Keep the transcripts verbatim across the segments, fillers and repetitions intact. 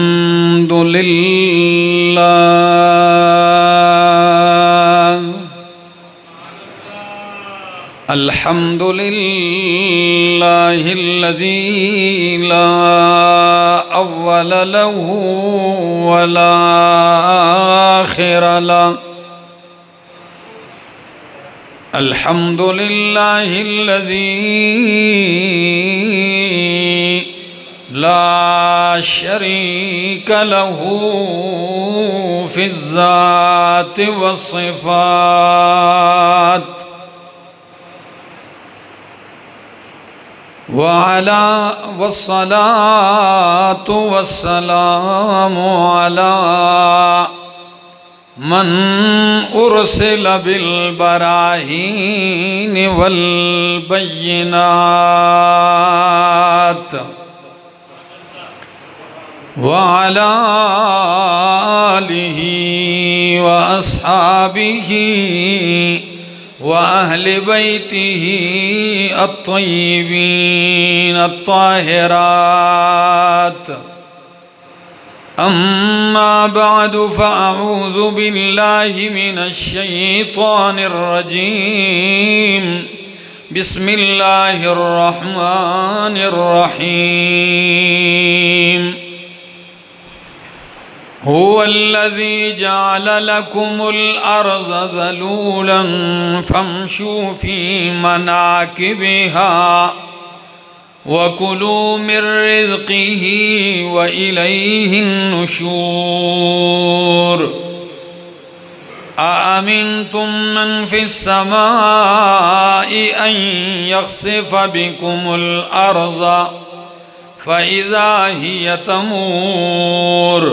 अल्हम्दुलिल्लाह अल्हम्दुलिल्लाहिल्लज़ी ला अव्वल लहू वला आखिर लहू अल्हम्दुलिल्लाहिल्लज़ी ला शरीक लहू फ़िज़्ज़ाति वस्सिफ़ात वअला वस्सलातु वस्सलामु अला मन उरसिल बिलबराहीन वल्बय्यिनात वअला आलिही वअस्हाबिही वअहलि बैतिही अत्तय्यिबीन अत्ताहिरात। अम्मा बाद फ़अऊज़ बिल्लाहि मिनश्शैतानिर्रजीम बिस्मिल्लाहिर्रहमानिर्रहीम। हुवल्लज़ी जअला लकुमुल अर्ज़ ज़लूलन फ़मशू फ़ी मनाकिबिहा वकुलू मिन रिज़्क़िही व इलैहिन नुशूर। आमिनतुम मन फ़िस्समाइ अन यख़्सिफ़ बिकुमुल अर्ज़ फ़इज़ा हिय तमूर।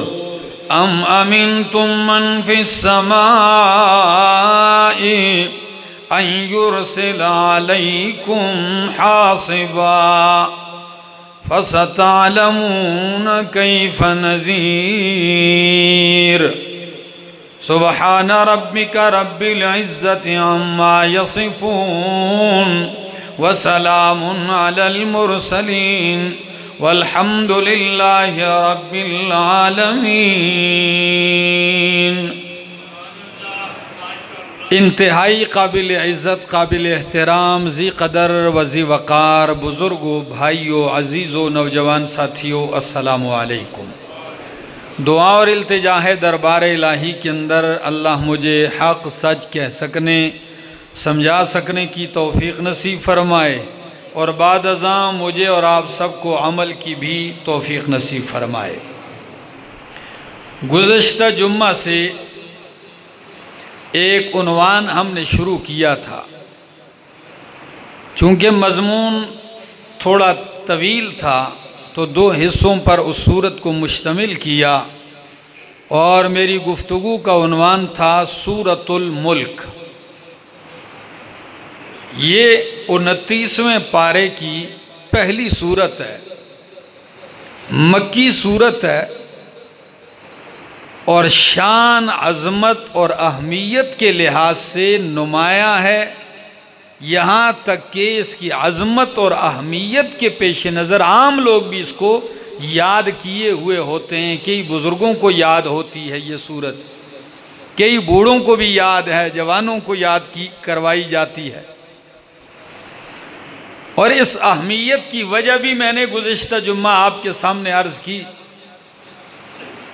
अम अमिनतुम मन फ़िस्समाइ अन युरसिल अलैकुम हासिबा फसतअलमून कैफ नज़ीर। सुबहान रब्बिक रब्बिल इज़्ज़ति अम्मा यसिफ़ून व सलामुन अलल मुरसलीन वल्हम्दुलिल्लाहि रब्बिल आलमीन। इंतहाई काबिल इज़्ज़त काबिल एहतराम ज़ी क़दर वज़ी वक़ार बुज़ुर्गो भाइयों अज़ीज़ो नौजवान साथियों अस्सलामु अलैकुम। दुआ और इल्तिजा है दरबार इलाही के अंदर अल्लाह मुझे हक़ सच कह सकने समझा सकने की तौफ़ीक़ नसीब फ़रमाए और बाद अज़ां मुझे और आप सब को अमल की भी तौफ़ीक़ नसीब फ़रमाए। गुज़श्ता जुम्मा से एक उन्वान हमने शुरू किया था, चूँकि मज़मून थोड़ा तवील था तो दो हिस्सों पर उस सूरत को मुश्तमिल किया और मेरी गुफ्तगू का उन्वान था सूरतुल मुल्क। ये उनतीसवें पारे की पहली सूरत है, मक्की सूरत है और शान अज़मत और अहमियत के लिहाज से नुमायाँ है। यहाँ तक कि इसकी अज़मत और अहमियत के पेश नज़र आम लोग भी इसको याद किए हुए होते हैं। कई बुज़ुर्गों को याद होती है ये सूरत, कई बूढ़ों को भी याद है, जवानों को याद की करवाई जाती है। और इस अहमियत की वजह भी मैंने गुज़िश्ता जुम्मा आपके सामने अर्ज़ की,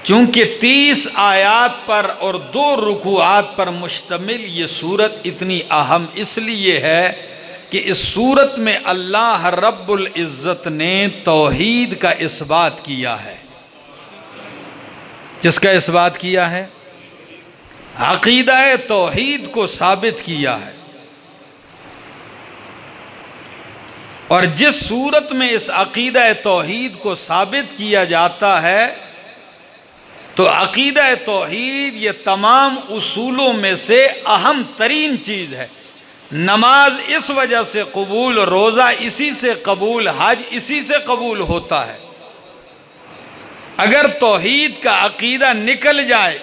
चूँकि तीस आयात पर और दो रुकूआत पर मुश्तमिल ये सूरत इतनी अहम इसलिए है कि इस सूरत में अल्लाह रब्बुल इज़्ज़त ने तौहीद का इस्बात किया है। जिसका इस्बात किया है अक़ीदा तौहीद को साबित किया है। और जिस सूरत में इस अक़ीदा तौहीद को साबित किया जाता है तो अक़ीदा तौहीद ये तमाम उसूलों में से अहम तरीन चीज़ है। नमाज इस वजह से कबूल, रोज़ा इसी से कबूल, हज इसी से कबूल होता है। अगर तौहीद का अक़ीदा निकल जाए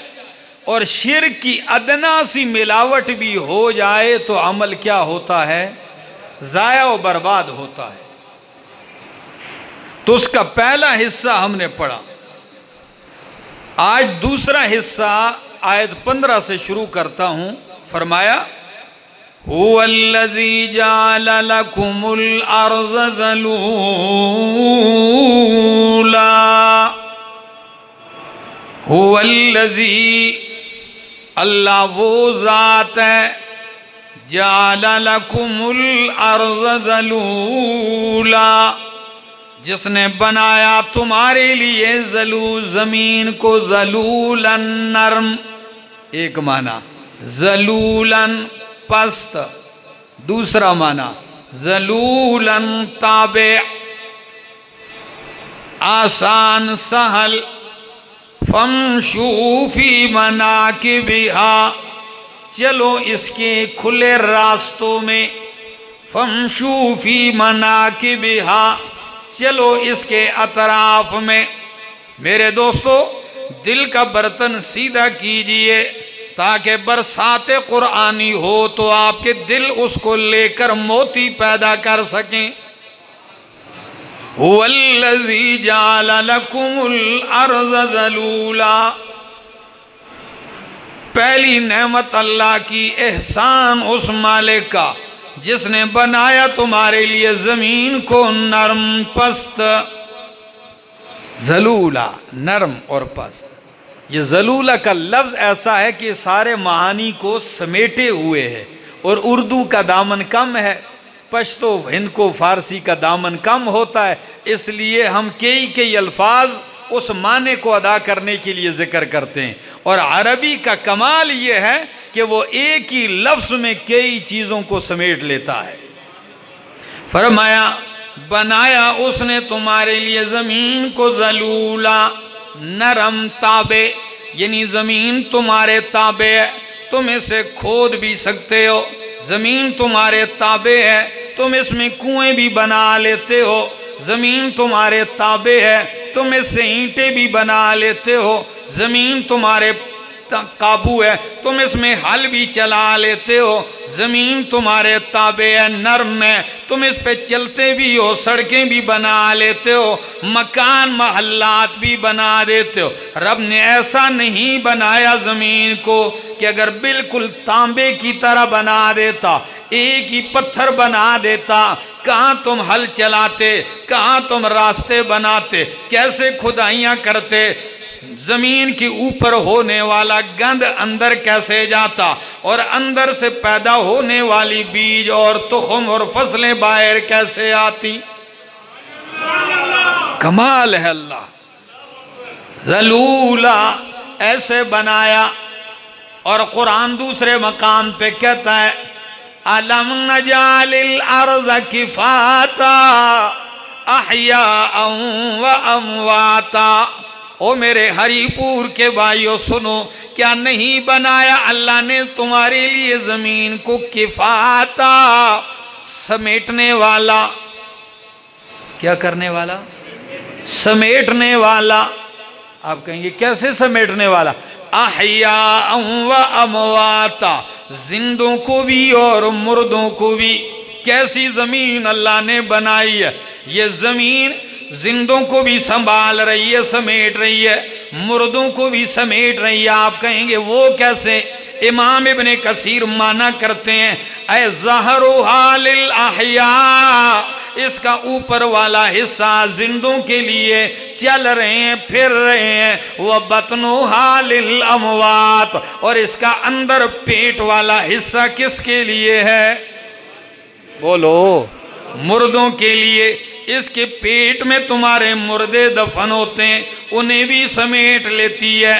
और शिर्क की अदना सी मिलावट भी हो जाए तो अमल क्या होता है? ज़ाया व बर्बाद होता है। तो उसका पहला हिस्सा हमने पढ़ा आज दूसरा हिस्सा आयत पंद्रह से शुरू करता हूं। फरमाया हुवल्लज़ी जअला लकुमुल अर्ज़ा ज़लूला। हुवल्लज़ी अल्लाह वो ज़ात है, जअला लकुमुल अर्ज़ा ज़लूला जिसने बनाया तुम्हारे लिए जलू जमीन को जलूलन नरम। एक माना जलूलन पस्त, दूसरा माना जलूलन ताबे आसान सहल। फमशूफी मना के बिहा, चलो इसके खुले रास्तों में। फमशूफी मना के बिहा, चलो इसके अतराफ में। मेरे दोस्तों, दिल का बर्तन सीधा कीजिए ताकि बरसात कुरानी हो तो आपके दिल उसको लेकर मोती पैदा कर सकें। हुवल्लज़ी जअला लकुमुल अर्ज़ा ज़लूला। पहली नेमत अल्लाह की एहसान उस मालिक का जिसने बनाया तुम्हारे लिए जमीन को नरम पस्त। जलूला नरम और पस्त, ये जलूला का लफ्ज ऐसा है कि सारे महानी को समेटे हुए है। और उर्दू का दामन कम है, पश्तो हिंद को फारसी का दामन कम होता है, इसलिए हम कई कई अल्फाज उस माने को अदा करने के लिए जिक्र करते हैं। और अरबी का कमाल ये है कि वो एक ही लफ्ज में कई चीजों को समेट लेता है। फरमाया बनाया उसने तुम्हारे लिए जमीन को जलूला नरम ताबे, यानी जमीन तुम्हारे ताबे है, तुम इसे खोद भी सकते हो। जमीन तुम्हारे ताबे है, तुम इसमें कुएं भी बना लेते हो। जमीन तुम्हारे ताबे है, तुम इससे ईंटें भी बना लेते हो। जमीन तुम्हारे काबू है, तुम इसमें हल भी चला लेते हो। जमीन तुम्हारे ताबे है, नरम है, तुम इस पे चलते भी हो, सड़कें भी बना लेते हो, मकान महल्लात भी बना देते हो। रब ने ऐसा नहीं बनाया जमीन को कि अगर बिल्कुल तांबे की तरह बना देता, एक ही पत्थर बना देता, कहाँ तुम हल चलाते, कहाँ तुम रास्ते बनाते, कैसे खुदाइयाँ करते, जमीन के ऊपर होने वाला गंद अंदर कैसे जाता, और अंदर से पैदा होने वाली बीज और तुखम और फसलें बाहर कैसे आती। कमाल है अल्लाह। जलूला ऐसे बनाया। और कुरान दूसरे मकाम पे कहता है अलम नजालिल अर्ज़ किफाता अहिया व अमवाता। ओ मेरे हरिपुर के भाइयों सुनो, क्या नहीं बनाया अल्लाह ने तुम्हारे लिए जमीन को किफाता, समेटने वाला। क्या करने वाला? समेटने वाला। आप कहेंगे कैसे समेटने वाला? अहिया व अमवाता, जिंदों को भी और मुर्दों को भी। कैसी जमीन अल्लाह ने बनाई है? ये जमीन जिंदों को भी संभाल रही है, समेट रही है, मुर्दों को भी समेट रही है। आप कहेंगे वो कैसे? इमाम इब्ने कसीर माना करते हैं ऐ ज़हरु हालिल अहिया, इसका ऊपर वाला हिस्सा जिंदों के लिए चल रहे हैं, फिर रहे हैं। वह बतनो हालिल अमवात, और इसका अंदर पेट वाला हिस्सा किसके लिए है? बोलो, मुर्दों के लिए। इसके पेट में तुम्हारे मुर्दे दफन होते हैं, उन्हें भी समेट लेती है।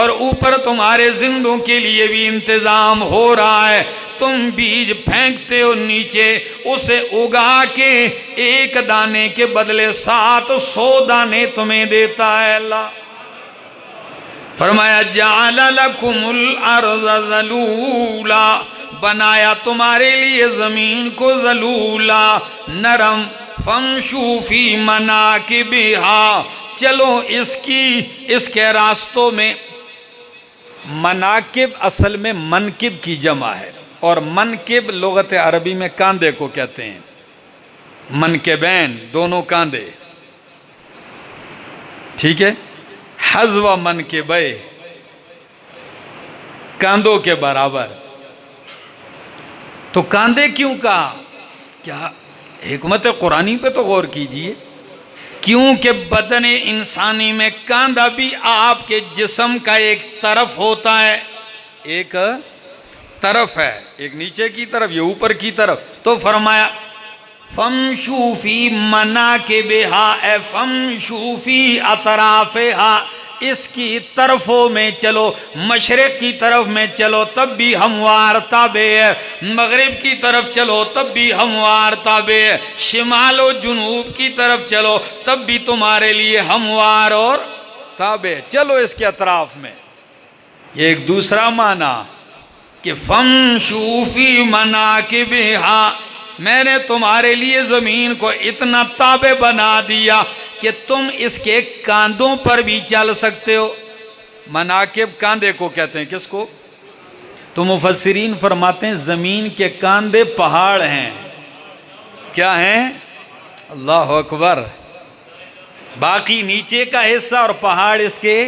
और ऊपर तुम्हारे जिंदों के लिए भी इंतजाम हो रहा है। तुम बीज फेंकते हो नीचे, उसे उगा के एक दाने के बदले सात सौ दाने तुम्हें देता है अल्लाह। फरमाया जअला लकुमुल अर्ज़ा ज़लूला, बनाया तुम्हारे लिए जमीन को ज़लूला नरम। फमशूफी मना के बिहा, चलो इसकी इसके रास्तों में। मनाकिब असल में मनकिब की जमा है, और मनकिब लुगत अरबी में कांधे को कहते हैं। मनकिबैन दोनों कांधे, ठीक है। हजवा मन के बे, कांदों के बराबर। तो कांदे क्यों कहा? क्या हिकमत कुरानी पे तो गौर कीजिए, क्योंकि बदन इंसानी में कांदा भी आपके जिस्म का एक तरफ होता है, एक तरफ है, एक नीचे की तरफ, ये ऊपर की तरफ। तो फरमाया फमशूफी मना के बेहा ए फमशूफी अतराफे हा, इसकी तरफों में चलो, मशरक़ की तरफ में चलो तब भी हमवार ताबे है, मगरिब की तरफ चलो तब भी हमवार ताबे है, शिमाल और जुनूब की तरफ चलो तब भी तुम्हारे लिए हमवार और ताबे। चलो इसके अतराफ में। ये एक दूसरा माना कि फम शूफी मना के बेहा, मैंने तुम्हारे लिए ज़मीन को इतना ताबे बना दिया कि तुम इसके कांधों पर भी चल सकते हो। मनाकिब कांधे को कहते हैं, किसको? तो मुफस्सिरीन फरमाते हैं ज़मीन के कांधे पहाड़ हैं। क्या हैं? अल्लाह अकबर। बाकी नीचे का हिस्सा और पहाड़ इसके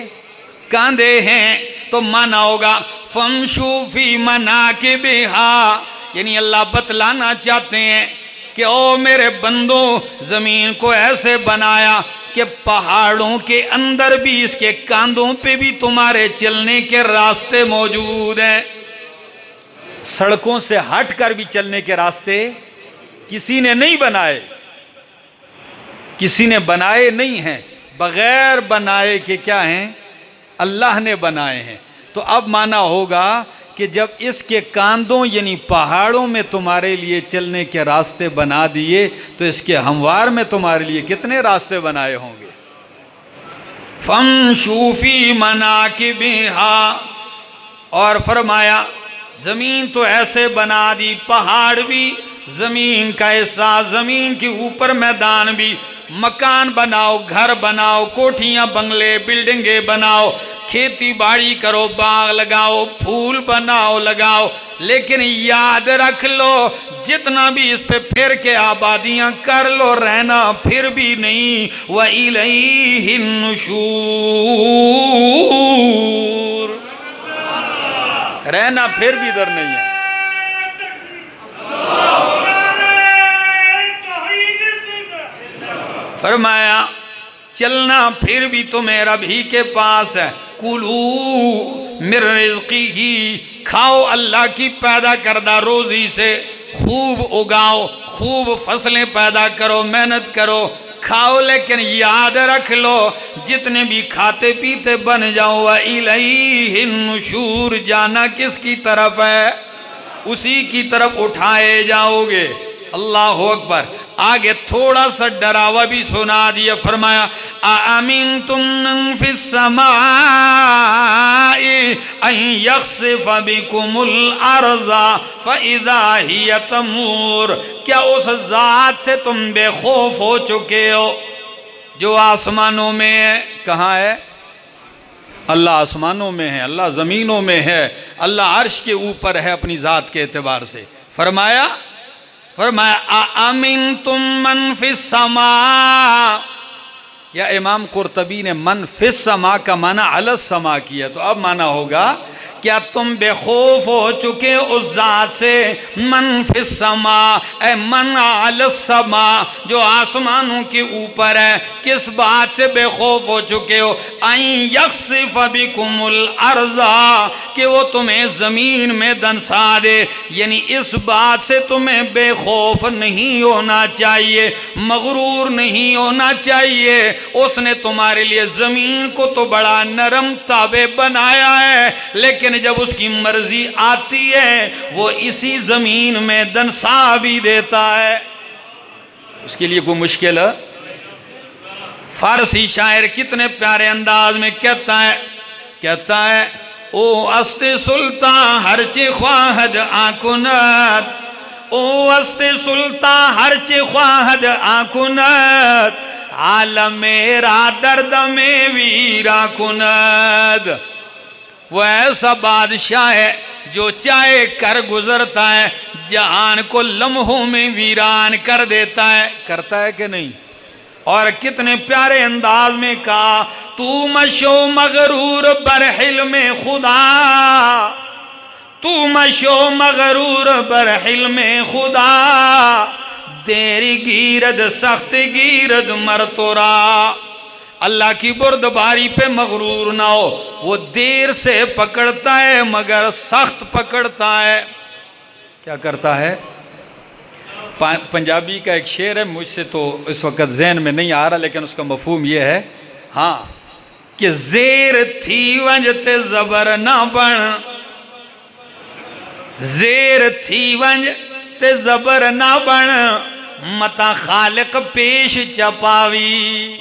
कांधे हैं। तो माना होगा फमशू फी मनाकिब हा, यानी अल्लाह बतलाना चाहते हैं कि ओ मेरे बंदों, ज़मीन को ऐसे बनाया कि पहाड़ों के अंदर भी, इसके कांधों पे भी तुम्हारे चलने के रास्ते मौजूद हैं। सड़कों से हट कर भी चलने के रास्ते किसी ने नहीं बनाए, किसी ने बनाए नहीं हैं, बगैर बनाए के क्या हैं, अल्लाह ने बनाए हैं। तो अब माना होगा कि जब इसके कांधों यानी पहाड़ों में तुम्हारे लिए चलने के रास्ते बना दिए, तो इसके हमवार में तुम्हारे लिए कितने रास्ते बनाए होंगे। फम शूफी मनाकिबिहा, और फरमाया ज़मीन तो ऐसे बना दी, पहाड़ भी ज़मीन का हिस्सा, ज़मीन के ऊपर मैदान भी। मकान बनाओ, घर बनाओ, कोठियाँ, बंगले, बिल्डिंगें बनाओ, खेती बाड़ी करो, बाग लगाओ, फूल बनाओ लगाओ, लेकिन याद रख लो जितना भी इस पे फिर के आबादियां कर लो, रहना फिर भी नहीं। व इलैहि नुशूर, रहना फिर भी इधर नहीं है। फरमाया चलना फिर भी तुम्हें रब ही के पास है। कुलू मिर रिज़्क़िही, खाओ अल्लाह की पैदा करदा रोज़ी से, खूब उगाओ, खूब फसलें पैदा करो, मेहनत करो, खाओ, लेकिन याद रख लो जितने भी खाते पीते बन जाओ। व इलैहि नुशूर, जाना किसकी तरफ है, उसी की तरफ उठाए जाओगे। अल्लाह अकबर। आगे थोड़ा सा डरावा भी सुना दिया। फरमाया आमीन तुम फिस समाए अन यख्सिफ बिकुमुल अर्ज़ा फ़इज़ा हिय तमूर, क्या उस ज़ात से तुम बेखौफ हो चुके हो जो आसमानों में है। कहाँ है? अल्लाह आसमानों में है, अल्लाह ज़मीनों में है, अल्लाह अर्श के ऊपर है अपनी ज़ात के एतबार से। फरमाया फरमाया आमिन तुम मन फिस समा, या इमाम कुर्तबी ने मन फिस समा का माना अलस समा किया। तो अब माना होगा क्या तुम बेखौफ हो चुके उस ज़ात से, मन फिस समा ए मन अलस समा, जो आसमानों के ऊपर है। किस बात से बेखौफ हो चुके हो? आई यख्सिफ बिकुमुल अर्ज़ा, कि वो तुम्हें ज़मीन में दंसा दे, यानी इस बात से तुम्हें बेखौफ नहीं होना चाहिए, मगरूर नहीं होना चाहिए। उसने तुम्हारे लिए ज़मीन को तो बड़ा नरम ताबे बनाया है, लेकिन जब उसकी मर्जी आती है वो इसी जमीन में दंसा भी देता है। उसके लिए कोई मुश्किल है? फारसी शायर कितने प्यारे अंदाज में कहता है, कहता है ओ अस्ते सुल्तान हरचे ख्वाहद आकुनत, ओ अस्ते सुल्तान हरचे ख्वाहद आकुनत, आलम मेरा दर्द में वीरा कुनत। वो ऐसा बादशाह है जो चाहे कर गुजरता है, जहान को लम्हों में वीरान कर देता है। करता है कि नहीं? और कितने प्यारे अंदाज में कहा, तू मशो मगरूर बरहिल में खुदा, तू मशो मगरूर बरहिल में खुदा, तेरी गीरद सख्त गीरद मरतोरा। अल्लाह की बुर्दबारी पे मगरूर ना हो। वो देर से पकड़ता है मगर सख्त पकड़ता है। क्या करता है? पंजाबी का एक शेर है, मुझसे तो इस वक्त जहन में नहीं आ रहा, लेकिन उसका मफहूम यह है हाँ कि जेर थी वंजते जबर ना बन, जेर थी वंजते जबर ना बन, मता खालिक पेश चपावी।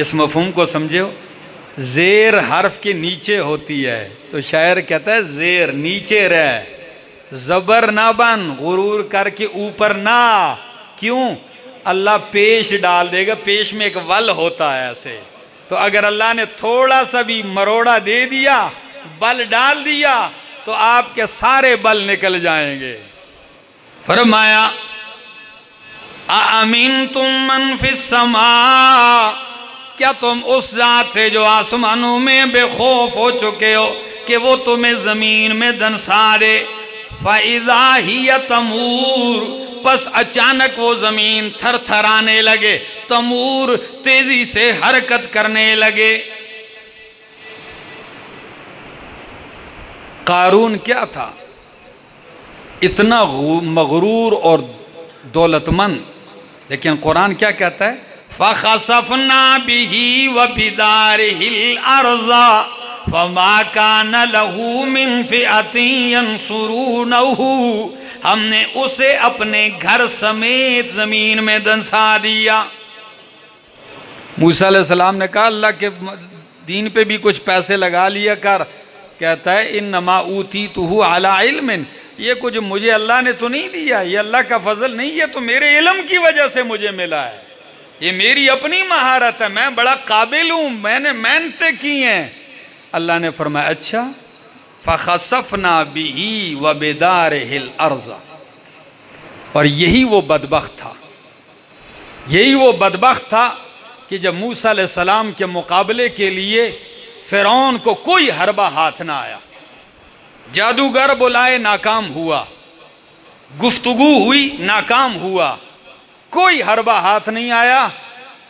इस मफहूम को समझो। जेर हर्फ के नीचे होती है तो शायर कहता है जेर नीचे रह, जबर ना बन, गुरूर करके ऊपर ना। क्यों? अल्लाह पेश डाल देगा, पेश में एक वल होता है ऐसे, तो अगर अल्लाह ने थोड़ा सा भी मरोड़ा दे दिया, बल डाल दिया, तो आपके सारे बल निकल जाएंगे। फरमाया आमीन तुम मन फिस समा, क्या तुम उस जात से जो आसमानों में बेखौफ हो चुके हो कि वो तुम्हें जमीन में दनसा दे। फ़ाइज़ा हिया तमूर, बस अचानक वो ज़मीन थर थराने लगे, तमूर तेजी से हरकत करने लगे। कारून क्या था? इतना मगरूर और दौलतमंद। लेकिन कुरान क्या कहता है? फ़ख़सफ़ना बिही वबिदारिहिल अर्ज़ा फमा कान लहू मिन फिअतिन यंसुरूनहू, हमने उसे अपने घर समेत जमीन में दंसा दिया। मूसा अलैहिस्सलाम ने कहा अल्लाह के दीन पे भी कुछ पैसे लगा लिया कर। कहता है इन्नमा ऊतीतुहु अला इल्मिन, ये कुछ मुझे अल्लाह ने तो नहीं दिया, ये अल्लाह का फजल नहीं है, तो मेरे इल्म की वजह से मुझे मिला है, ये मेरी अपनी महारत है, मैं बड़ा काबिल हूँ, मैंने मेहनतें की हैं। अल्लाह ने फरमाया अच्छा, फ़ख़सफ़ना बिही वबिदारिहिल अर्ज़, और यही वो बदबख्त था, यही वो बदबख्त था कि जब मूसा अलैहिस्सलाम के मुकाबले के लिए फ़िरौन को कोई हरबा हाथ ना आया। जादूगर बुलाए नाकाम हुआ, गुफ्तगू हुई नाकाम हुआ, कोई हरबा हाथ नहीं आया।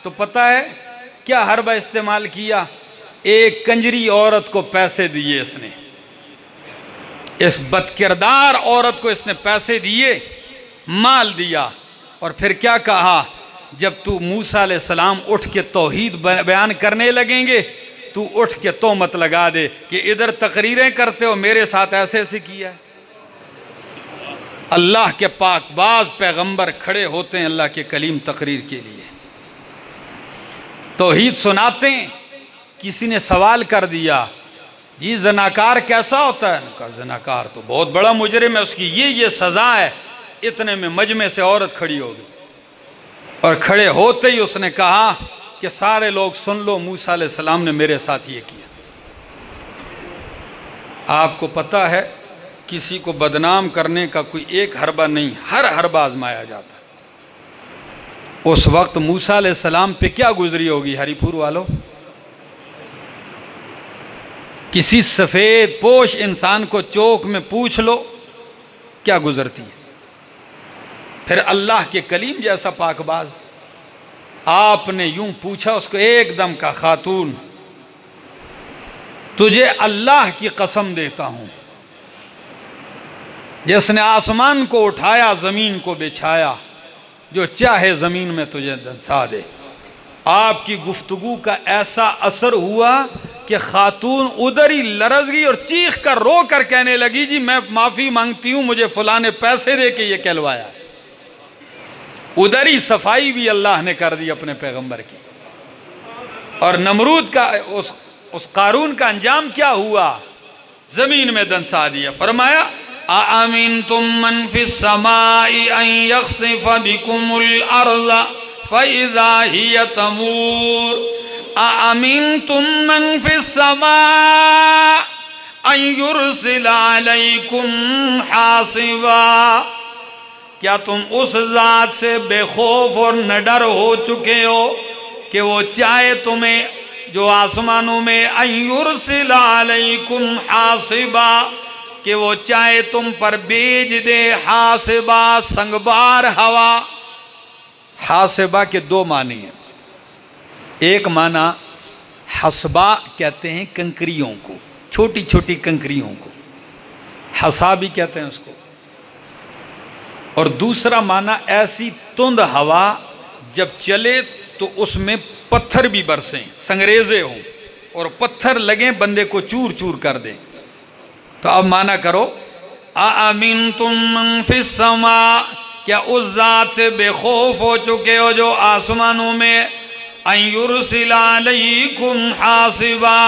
तो पता है क्या हरबा इस्तेमाल किया? एक कंजरी औरत को पैसे दिए इसने, इस बदकिरदार औरत को इसने पैसे दिए, माल दिया, और फिर क्या कहा? जब तू मूसा अलैहिस्सलाम उठ के तौहीद बयान करने लगेंगे, तू उठ के तोहमत लगा दे कि इधर तकरीरें करते हो, मेरे साथ ऐसे ऐसे किया है। अल्लाह के पाकबाज पैगंबर खड़े होते हैं अल्लाह के कलीम तकरीर के लिए, तौहीद सुनाते हैं। किसी ने सवाल कर दिया, जी जनाकार कैसा होता है? कहा जनाकार तो बहुत बड़ा मुजरिम है, उसकी ये ये सज़ा है। इतने में मजमे से औरत खड़ी हो गई और खड़े होते ही उसने कहा कि सारे लोग सुन लो, मूसा अलैहिस्सलाम ने मेरे साथ ये किया। आपको पता है किसी को बदनाम करने का कोई एक हरबा नहीं, हर हरबा आजमाया जाता। उस वक्त मूसा अलैहिस्सलाम पे क्या गुजरी होगी हरिपुर वालों? किसी सफ़ेद पोश इंसान को चौक में पूछ लो क्या गुजरती है। फिर अल्लाह के कलीम जैसा पाकबाज, आपने यूं पूछा उसको एकदम का, खातून तुझे अल्लाह की कसम देता हूं जिसने आसमान को उठाया, ज़मीन को बिछाया, जो चाहे ज़मीन में तुझे दंसा दे। आपकी गुफ्तगू का ऐसा असर हुआ कि खातून उधर ही लरज गई और चीख कर रो कर कहने लगी, जी मैं माफ़ी मांगती हूँ, मुझे फलां ने पैसे दे के ये कहलवाया। उधर ही सफाई भी अल्लाह ने कर दी अपने पैगंबर की। और नमरूद का उस उस कारून का अंजाम क्या हुआ? ज़मीन में दंसा दिया। फरमाया आमीन तुम मन फिस समाई अन यख्सिफ बिकुमुल अर्ज़ फ़इज़ा हिय तमूर, आमीन तुम मन फिस समा अन युरसिल अलैकुम हासिबा, क्या तुम उस जात से बेखौफ और निडर हो चुके हो कि वो चाहे तुम्हें जो आसमानों में अयुरसिला अलैकुम हासिबा, कि वो चाहे तुम पर बीज दे हासिबा संगबार हवा। हासिबा के दो मानी हैं, एक माना हसबा कहते हैं कंकरियों को, छोटी छोटी कंकरियों को हसा भी कहते हैं उसको, और दूसरा माना ऐसी तुंद हवा जब चले तो उसमें पत्थर भी बरसें, संगरेजे हों और पत्थर लगें, बंदे को चूर चूर कर दें। तो अब माना करो, आमीन तुम फिस समा, क्या उस जात से बेखौफ हो चुके हो जो आसमानों में अयुरसिला अलैकुम हासिबा,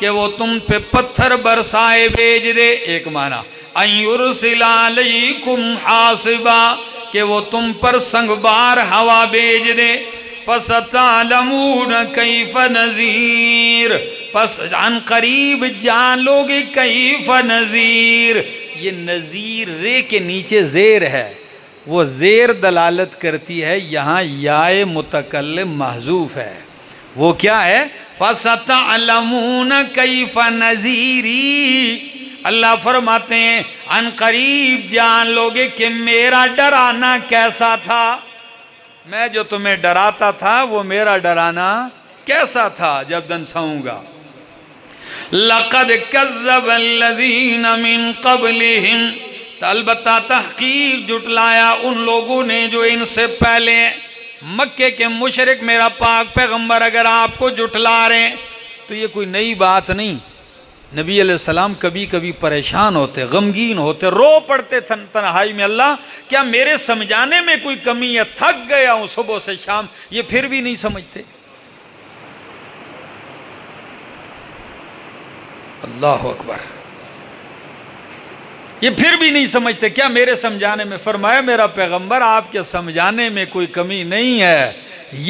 कि वो तुम पे पत्थर बरसाए भेज दे। एक माना अयुरसिला अलैकुम हासिबा, कि वो तुम पर संगबार हवा भेज दे। फसतालमून कैफ नज़ीर, फस अन करीब जान लोगे कैफ नज़ीर। ये नज़ीर रे के नीचे ज़ेर है, वो ज़ेर दलालत करती है, यहाँ याए मुतकल्लिम महजूफ है। वो क्या है? फसतालमून कैफ नज़ीरी। अल्लाह फरमाते हैं अन करीब जान लोगे कि मेरा डराना कैसा था, मैं जो तुम्हें डराता था वो मेरा डराना कैसा था जब दंसाऊंगा। लक़द कज़्ज़ब अल्लज़ीन मिन क़ब्लिहिम, अलबत्ता तहक़ीक़ जुटलाया उन लोगों ने जो इनसे पहले। मक्के के मुशरिक मेरा पाक पैगम्बर अगर आपको जुटला रहे तो ये कोई नई बात नहीं। नबी अलैहिस्सलाम कभी कभी परेशान होते, गमगीन होते, रो पड़ते तन, तन्हाई में, अल्लाह क्या मेरे समझाने में कोई कमी है, थक गया हूँ सुबह से शाम, ये फिर भी नहीं समझते। अल्लाह अकबर, ये फिर भी नहीं समझते क्या मेरे समझाने में। फरमाया मेरा पैगंबर आपके समझाने में कोई कमी नहीं है।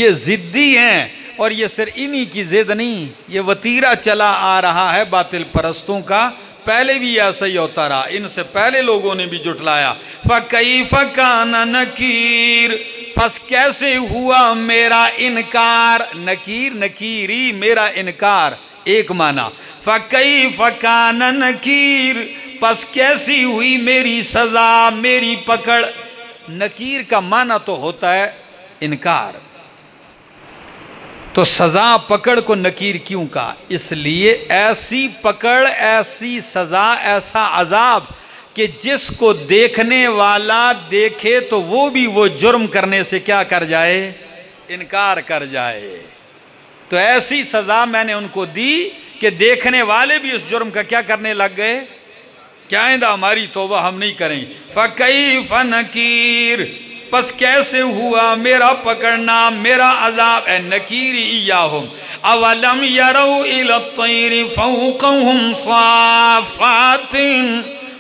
ये जिद्दी हैं, और ये सिर्फ इन्हीं की जिद नहीं, ये वतीरा चला आ रहा है बातिल परस्तों का, पहले भी ऐसा ही होता रहा, इनसे पहले लोगों ने भी जुटलाया। फकैफ कान नकीर, बस कैसे हुआ मेरा इनकार। नकीर नकीरी मेरा इनकार, एक माना। फकैफ कान नकीर, बस कैसी हुई मेरी सजा, मेरी पकड़। नकीर का माना तो होता है इनकार, तो सज़ा पकड़ को नकीर क्यों कहा? इसलिए ऐसी पकड़, ऐसी सज़ा, ऐसा अजाब कि जिसको देखने वाला देखे तो वो भी वो जुर्म करने से क्या कर जाए, इनकार कर जाए। तो ऐसी सज़ा मैंने उनको दी कि देखने वाले भी उस जुर्म का क्या करने लग गए, क्या आइंदा हमारी तौबा हम नहीं करेंगे। फ़कैफ़ नकीर, बस कैसे हुआ मेरा पकड़ना, मेरा अजाब। ए नकीरी इयाहुम अवलम यरौ इला तैरि फौकहुम साफातिन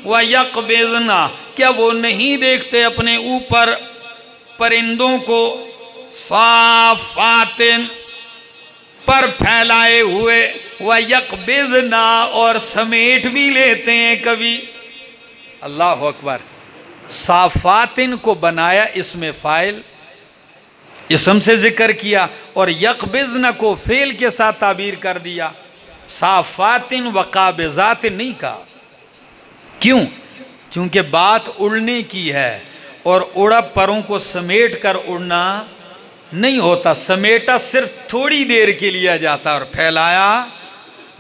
व यकबिज़ना, क्या वो नहीं देखते अपने ऊपर परिंदों को, साफातिन पर फैलाए हुए, व यकबिज़ना और समेट भी लेते हैं कभी। अल्लाह अकबर। साफातिन को बनाया इसमें फ़ाइल, इसम से जिक्र किया, और यकबिज़न को फ़ेल के साथ ताबीर कर दिया। साफातिन व काबिज़ातिन नहीं कहा, क्यों? क्योंकि बात उड़ने की है, और उड़ा परों को समेट कर उड़ना नहीं होता। समेटा सिर्फ थोड़ी देर के लिए जाता, और फैलाया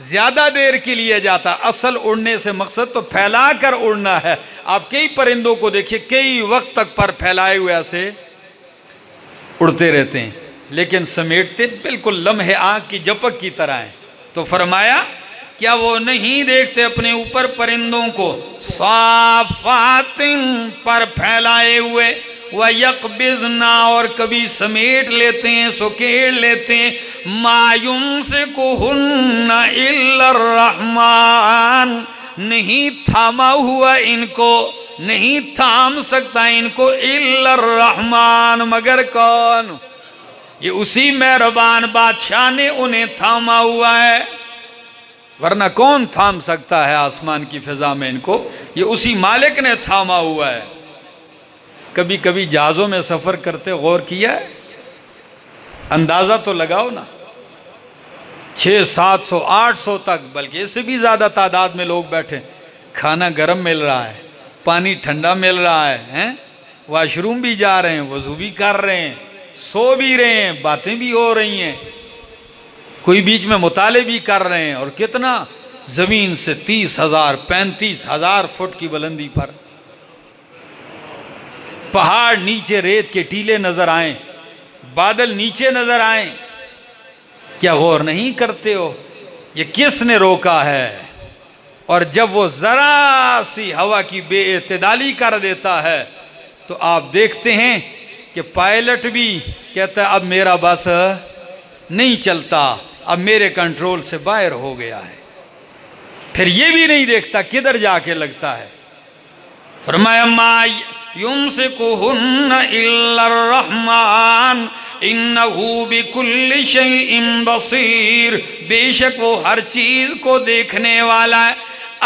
ज़्यादा देर के लिए जाता। असल उड़ने से मकसद तो फैला कर उड़ना है। आप कई परिंदों को देखिए, कई वक्त तक पर फैलाए हुए ऐसे उड़ते रहते हैं, लेकिन समेटते बिल्कुल लम्हे आँख की झपक की तरह हैं। तो फरमाया क्या वो नहीं देखते अपने ऊपर परिंदों को, साफातिन पर फैलाए हुए, व यकबिज़ना और कभी समेट लेते हैं, सुकेड़ लेते हैं। मायूम से को हुन्ना इल्लर रहमान, नहीं थामा हुआ इनको, नहीं थाम सकता इनको इल्लर रहमान, मगर कौन? ये उसी मेहरबान बादशाह ने उन्हें थामा हुआ है, वरना कौन थाम सकता है आसमान की फिजा में इनको? ये उसी मालिक ने थामा हुआ है। कभी कभी जहाज़ों में सफ़र करते गौर किया है? अंदाज़ा तो लगाओ ना, छः सात सौ आठ सौ तक बल्कि इससे भी ज़्यादा तादाद में लोग बैठे, खाना गर्म मिल रहा है, पानी ठंडा मिल रहा है, हैं? वाशरूम भी जा रहे हैं, वजू भी कर रहे हैं, सो भी रहे हैं, बातें भी हो रही हैं, कोई बीच में मुताले भी कर रहे हैं। और कितना ज़मीन से तीस हज़ार पैंतीस हज़ार फुट की बुलंदी पर पहाड़ नीचे, रेत के टीले नज़र आए, बादल नीचे नज़र आए, क्या गौर नहीं करते हो ये किसने रोका है? और जब वो ज़रा सी हवा की बेएतदाली कर देता है तो आप देखते हैं कि पायलट भी कहता है अब मेरा बस नहीं चलता, अब मेरे कंट्रोल से बाहर हो गया है। फिर ये भी नहीं देखता किधर जाके लगता है। फरमाया माय युमसिकुहुन्ना इल्लर रहमान इन्नहु बिकुल्लि शैइन बसीर, बेशक वो हर चीज़ को देखने वाला है।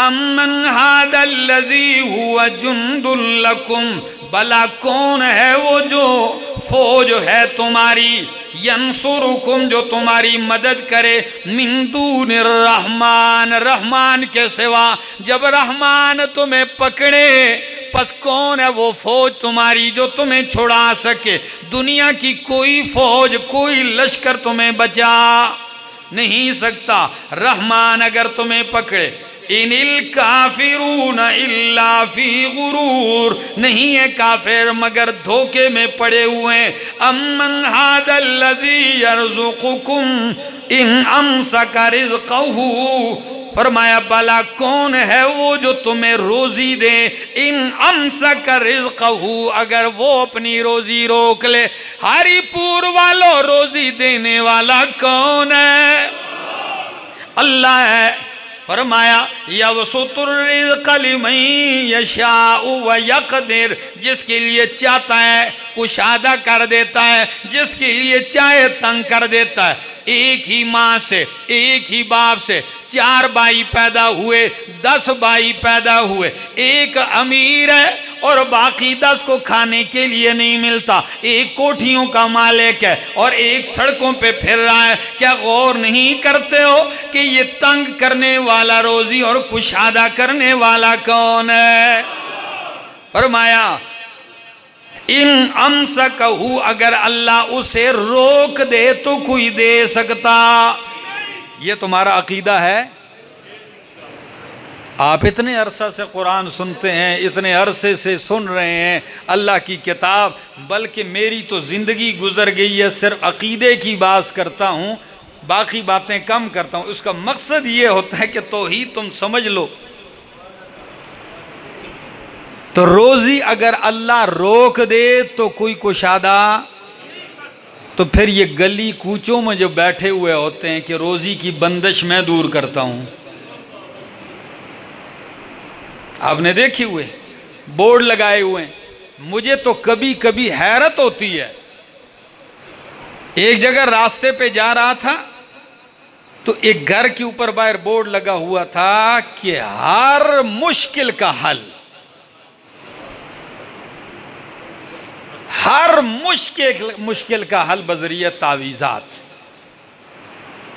अमन हादल लज़ी हुआ जुंदुल लकुम, भला कौन है वो जो फौज है तुम्हारी, यंसुरुकुम जो तुम्हारी मदद करे, मिन दूनिर रहमान रहमान के सिवा, जब रहमान तुम्हें पकड़े बस कौन है वो फौज तुम्हारी जो तुम्हें छुड़ा सके। दुनिया की कोई फौज कोई लश्कर तुम्हें बचा नहीं सकता, रहमान अगर तुम्हें पकड़े। इनिल काफिरून इल्ला फी गुरूर, नहीं है काफिर मगर धोखे में पड़े हुए हैं। अमन हादल लज़ी यरज़ुकुकुम इन अमसक रिज़्क़हू, फरमाया भला कौन है वो जो तुम्हें रोज़ी दे, इन अमसक रिज़्क़हू, अगर वो अपनी रोज़ी रोक ले। हरिपुर वालों रोज़ी देने वाला कौन है? अल्लाह है। फरमाया यक़दिर, जिसके लिए चाहता है कुशादा कर देता है, जिसके लिए चाहे तंग कर देता है। एक ही माँ से एक ही बाप से चार भाई पैदा हुए, दस भाई पैदा हुए, एक अमीर है और बाकी दस को खाने के लिए नहीं मिलता, एक कोठियों का मालिक है और एक सड़कों पे फिर रहा है। क्या गौर नहीं करते हो कि ये तंग करने वाला रोजी और कुशादा करने वाला कौन है? फरमाया इन अमसकहू, अगर अल्लाह उसे रोक दे तो कोई दे सकता। ये तुम्हारा अकीदा है। आप इतने अरसा से कुरान सुनते हैं, इतने अरसे से सुन रहे हैं अल्लाह की किताब, बल्कि मेरी तो ज़िंदगी गुजर गई है सिर्फ अकीदे की बात करता हूँ, बाकी बातें कम करता हूँ। उसका मकसद ये होता है कि तौहीद तुम समझ लो। तो रोज़ी अगर अल्लाह रोक दे तो कोई कुशादा, तो फिर ये गली कूचों में जो बैठे हुए होते हैं कि रोज़ी की बंदिश मैं दूर करता हूँ, आपने देखे हुए बोर्ड लगाए हुए हैं। मुझे तो कभी कभी हैरत होती है। एक जगह रास्ते पे जा रहा था तो एक घर के ऊपर बाहर बोर्ड लगा हुआ था कि हर मुश्किल का हल, हर मुश्किल मुश्किल का हल बजरिया तावीज़ात।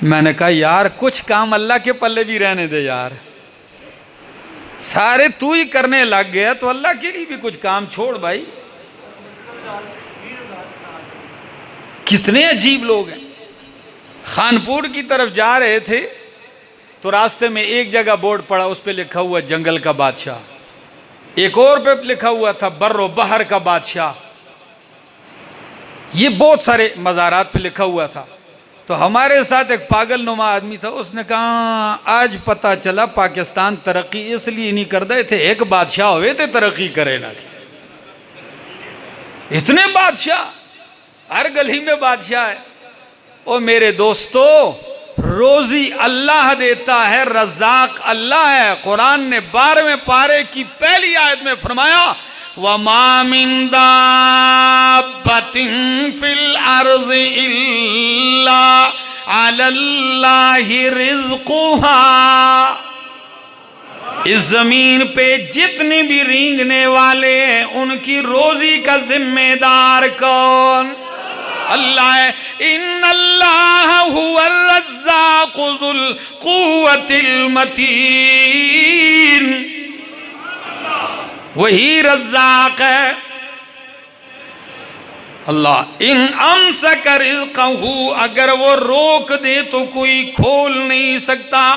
मैंने कहा यार कुछ काम अल्लाह के पल्ले भी रहने दे यार, सारे तू ही करने लग गया तो अल्लाह के लिए भी कुछ काम छोड़ भाई। कितने अजीब लोग हैं। खानपुर की तरफ जा रहे थे तो रास्ते में एक जगह बोर्ड पड़ा, उस पे लिखा हुआ जंगल का बादशाह, एक और पे लिखा हुआ था बर्रो बहर का बादशाह, ये बहुत सारे मज़ारात पे लिखा हुआ था। तो हमारे साथ एक पागल नुमा आदमी था, उसने कहा आज पता चला पाकिस्तान तरक्की इसलिए नहीं कर रहे थे, एक बादशाह हुए थे तरक्की करे ना, इतने बादशाह, हर गली में बादशाह है। ओ मेरे दोस्तों, रोज़ी अल्लाह देता है, रज़ाक अल्लाह है। कुरान ने बारहवें पारे की पहली आयत में फरमाया वमा मिन दाब्बतिन फिल अर्ज़ि इल्ला अलल्लाहि रिज़्क़ुहा। इस जमीन पे जितने भी रेंगने वाले हैं उनकी रोजी का जिम्मेदार कौन? अल्लाह है। इन्नल्लाह हुवल रज़्ज़ाक़ुल कुव्वतिल मतीन, वही रज़्ज़ाक़ है अल्लाह। इन अमसक रिज़्क़हू, अगर वो रोक दे तो कोई खोल नहीं सकता,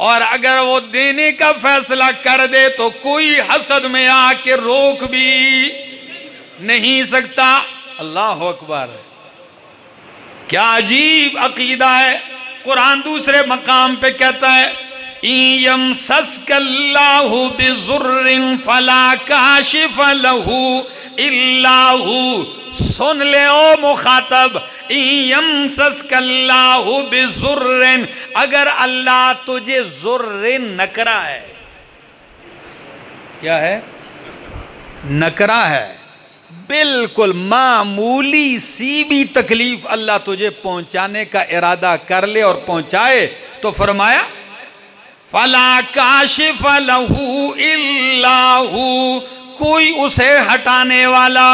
और अगर वो देने का फैसला कर दे तो कोई हसद में आके रोक भी नहीं सकता। अल्लाह अकबर, क्या अजीब अकीदा है। कुरान दूसरे मकाम पे कहता है इयम सस्कल्लाहु बिजुर्रिन फला काशिफ लहू इल्ला हू। सुन ले ओ मुखातब, इयम सस्कल्लाहु बिजुर्रिन, अगर अल्लाह तुझे जुर्रिन नकरा है, क्या है? नकरा है, बिल्कुल मामूली सी भी तकलीफ अल्लाह तुझे पहुंचाने का इरादा कर ले और पहुंचाए, तो फरमाया फला काशिफ लहू इल्ला हू, कोई उसे हटाने वाला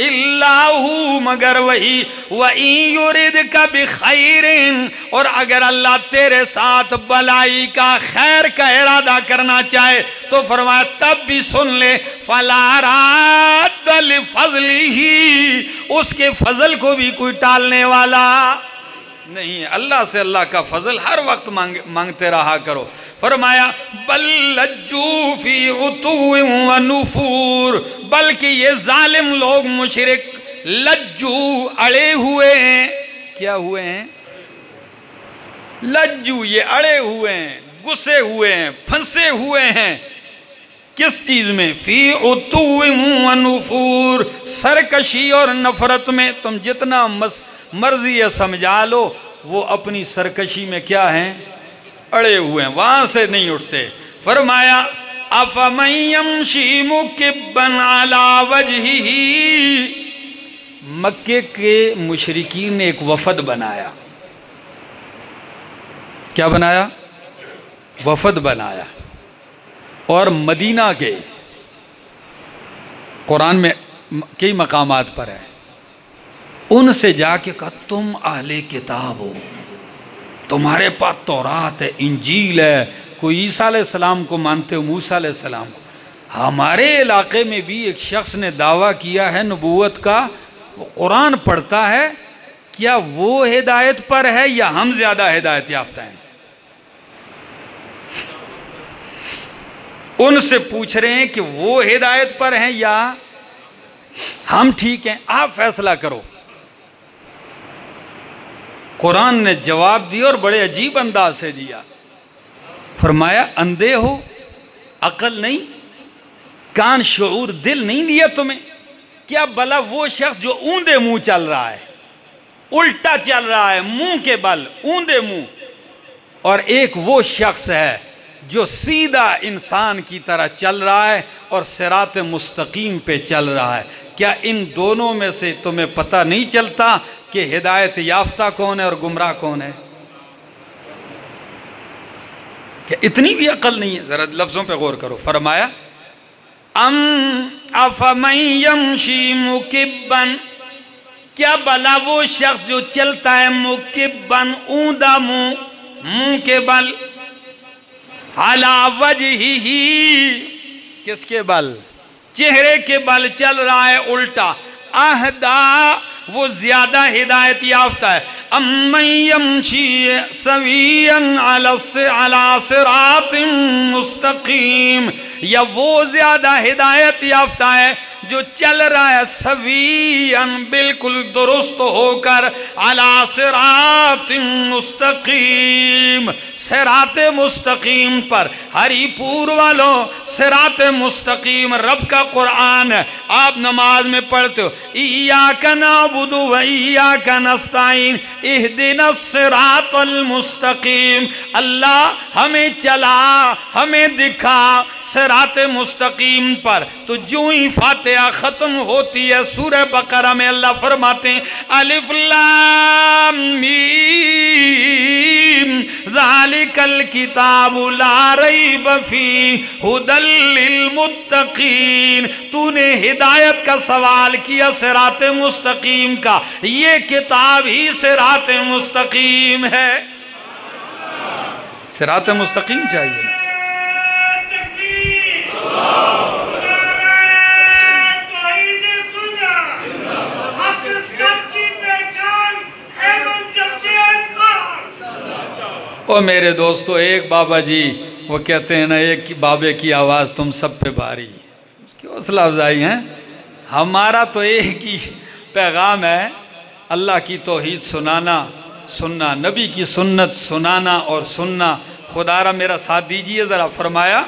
इल्ला हू मगर वही। वही युरिद का भी खैरिन, और अगर अल्लाह तेरे साथ भलाई का खैर का इरादा करना चाहे तो फरमाया तब भी सुन ले फला राद लिफजलिही, उसके फजल को भी कोई टालने वाला नहीं है। अल्लाह से अल्लाह का फजल हर वक्त मांग मांगते रहा करो। फरमाया बल लज्जू फी उतुविन व नुफूर, बल्कि ये जालिम लोग मुशरिक लज्जू अड़े हुए हैं। क्या हुए हैं? लज्जू, ये अड़े हुए हैं, गुस्से हुए हैं, फंसे हुए हैं। किस चीज में? फी उतुविन व नुफूर, सरकशी और नफरत में। तुम जितना मस मर्जी है समझा लो, वो अपनी सरकशी में क्या हैं? अड़े हुए हैं, वहां से नहीं उठते। फरमाया अफमन यमशी मुकिब्बन अला वजहिही, मक्के के मुशरिकीन ने एक वफद बनाया। क्या बनाया? वफद बनाया। और मदीना के, कुरान में कई मकामात पर है, उनसे जाके कहा तुम अहले किताब हो, तुम्हारे पास तौरात है, इंजील है, कोई ईसा अलैहिस्सलाम को मानते हो, मूसा अलैहिस्सलाम को। हमारे इलाके में भी एक शख्स ने दावा किया है नबूवत का, वो कुरान पढ़ता है, क्या वो हिदायत पर है या हम ज्यादा हिदायत याफ्ता हैं? उनसे पूछ रहे हैं कि वो हिदायत पर हैं या हम ठीक हैं, आप फैसला करो। कुरान ने जवाब दिया और बड़े अजीब अंदाज से दिया। फरमाया अंधे हो, अकल नहीं, कान शऊर दिल नहीं दिया तुम्हें? क्या भला वो शख्स जो ऊंधे मुंह चल रहा है, उल्टा चल रहा है, मुंह के बल ऊंधे मुंह, और एक वो शख्स है जो सीधा इंसान की तरह चल रहा है और सिरात मुस्तकीम पे चल रहा है, क्या इन दोनों में से तुम्हें पता नहीं चलता कि हिदायत याफ्ता कौन है और गुमराह कौन है? क्या इतनी भी अकल नहीं है? जरा लफ्जों पे गौर करो। फरमाया अम अफमन यमशी मुकिब्बन, क्या भला वो शख्स जो चलता है मुकिब्बन ऊंधा मुंह, मुंह के बल, अला वजहिही, किसके बल? चेहरे के बल चल रहा है उल्टा। अहदा, वो ज्यादा हिदायत याफ्ता है। अम्मन यमशी सवियन अला सिरातिन मुस्तकीम, या वो ज्यादा हिदायत याफ्ता है जो चल रहा है सवियन, बिल्कुल दुरुस्त होकर, अला सिरातिन मुस्तकीम, सिराते मुस्तकीम पर। हरिपुर वालों, सिराते मुस्तकीम रब का कुरान है, आप नमाज में पढ़ते हो इय्याक नअबुदु व इय्याक नस्ताईन इहदिनस सिरातल मुस्तकीम, अल्लाह हमें चला, हमें दिखा सिरात मुस्तकीम पर। तो यूं ही फातिहा खत्म होती है। सूरह बकरा में अल्लाह फरमाते हैं अलिफ लाम मीम ज़ालिकल किताब ला रैब फी हुदल लिल मुत्तकीन। तूने हिदायत का सवाल किया सिरात मुस्तकीम का, ये किताब ही सिरात मुस्तकीम है। सिरात मुस्तकीम चाहिए। ओ मेरे दोस्तों, एक बाबा जी वो कहते हैं ना, एक बाबे की आवाज़ तुम सब पे भारी, उसकी हौसला अफजाई है। हमारा तो एक ही पैगाम है, अल्लाह की तौहीद सुनाना, सुनना नबी की सुन्नत सुनाना और सुनना। खुदारा मेरा साथ दीजिए ज़रा। फरमाया